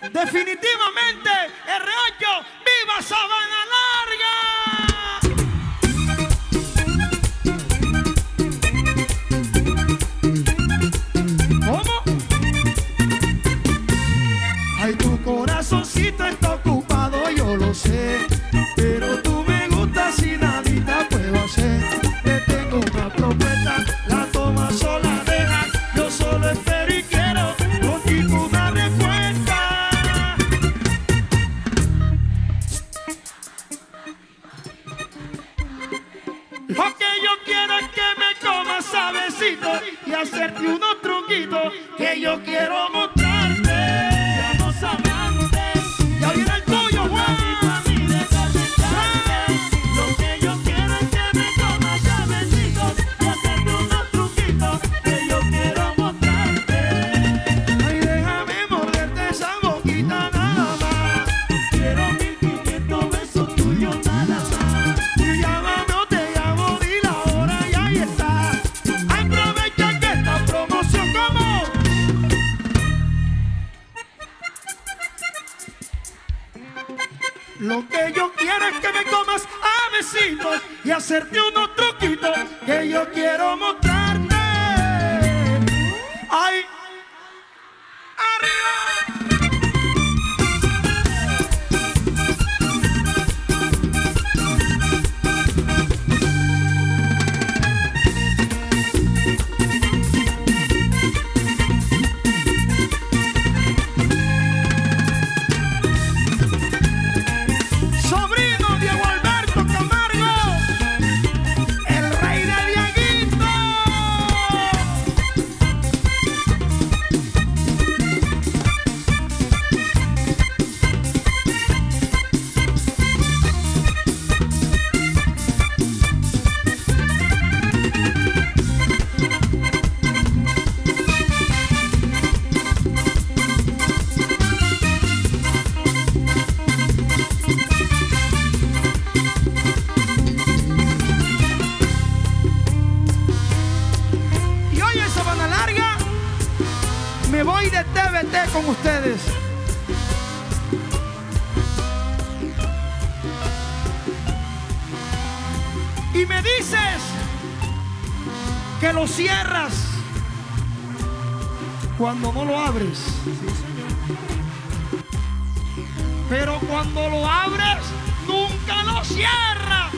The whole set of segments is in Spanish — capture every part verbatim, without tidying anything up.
Definitivamente, R ocho, ¡viva Sabanalarga! Corazoncito está ocupado, yo lo sé, pero tú me gustas y nadita puedo hacer. Te tengo una propuesta, la toma sola deja, yo solo espero y quiero contigo una respuesta. Lo que yo quiero es que me comas suavecito y hacerte unos truquitos que yo quiero mostrarte. Lo que yo quiero es que me comas a besitos y hacerte unos truquitos que yo quiero mostrarte. ¡Ay! Me voy de T V T con ustedes. Y me dices que lo cierras cuando no lo abres. Pero cuando lo abres, nunca lo cierras.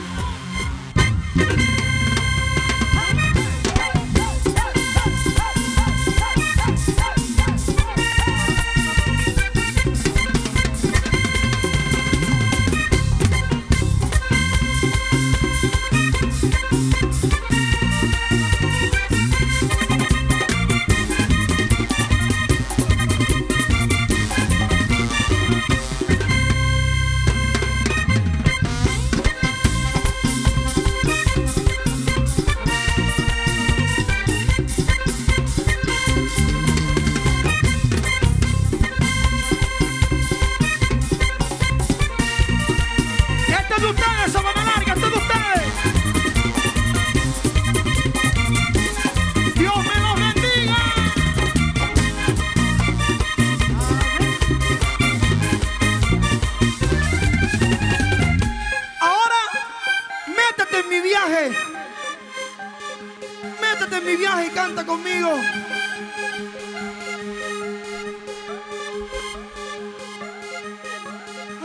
Métete en mi viaje y canta conmigo.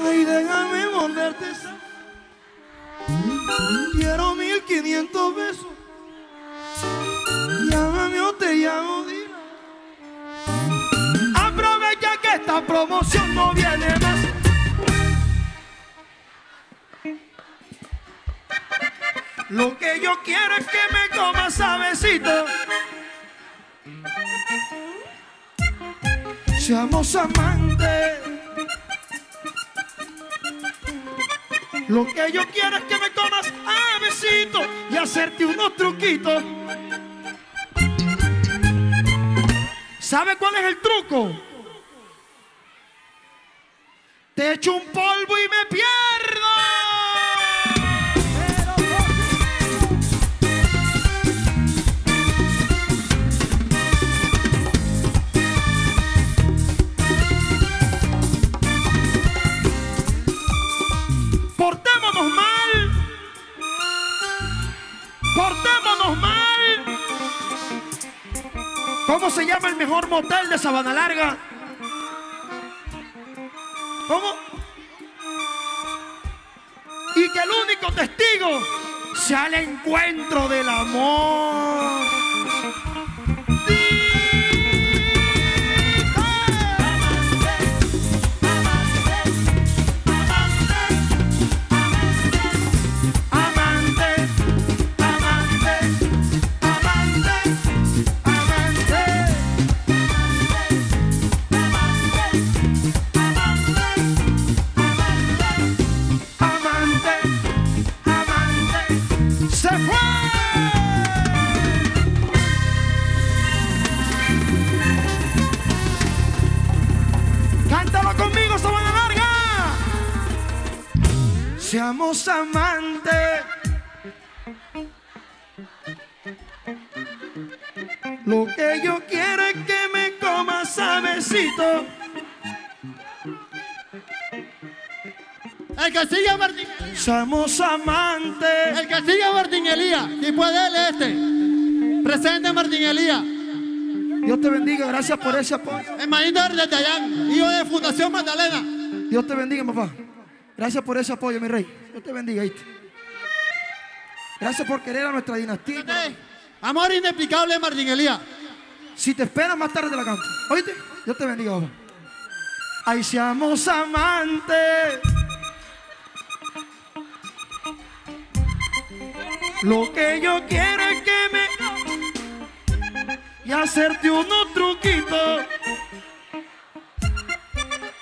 Ay, déjame morderte esa. Quiero mil quinientos besos. Llámame o te llamo, dile. Aprovecha que esta promoción no viene más. Lo que yo quiero es que me comas a besito. Seamos amantes. Lo que yo quiero es que me comas a besito y hacerte unos truquitos. ¿Sabe cuál es el truco? Te echo un polvo y me pierdo. llama el mejor motel de Sabanalarga? ¿Cómo? Y que el único testigo sea el encuentro del amor. Seamos amantes, lo que yo quiero es que me comas a besito. El que sigue a Martín Elías. Seamos amantes. El que sigue a Martín Elías, después de él este, presente Martín Elías. Dios te bendiga, gracias por ese apoyo. Hermanito de Tayán, hijo de Fundación Magdalena. Dios te bendiga, papá. Gracias por ese apoyo, mi rey. Dios te bendiga, ¿viste? Gracias por querer a nuestra dinastía. Amor inexplicable, Martín Elías. Si te esperas, más tarde te la canto. ¿Oíste? Dios te bendiga, papá. Ay, seamos amantes. Lo que yo quiero es que me... y hacerte unos truquitos.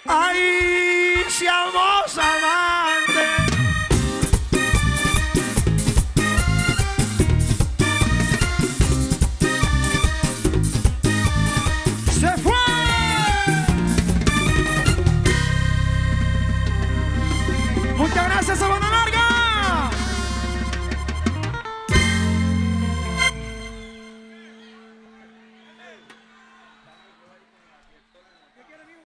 Ay, si amor.